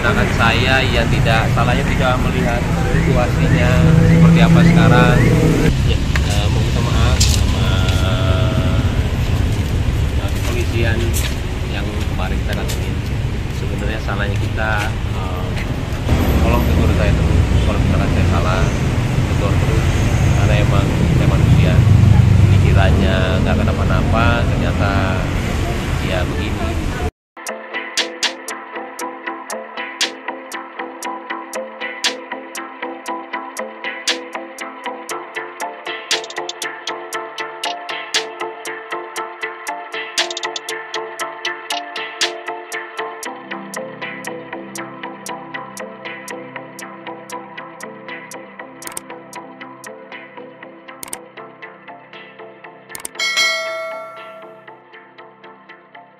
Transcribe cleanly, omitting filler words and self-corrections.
dan anak saya ya tidak salahnya tidak melihat situasinya seperti apa sekarang. Ya, mau minta maaf sama polisian yang kemarin kita datangin. Sebenarnya salahnya kita